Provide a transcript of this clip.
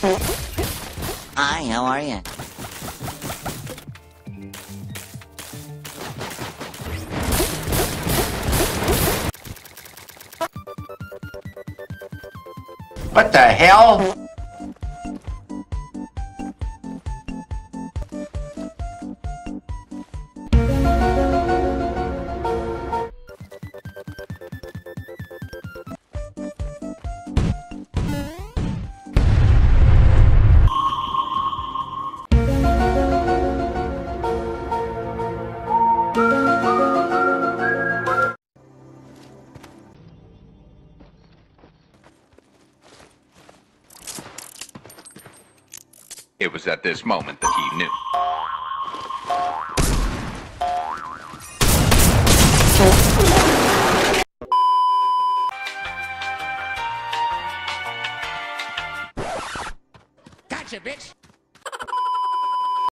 Hi, how are you? What the hell? It was at this moment that he knew. Gotcha, bitch!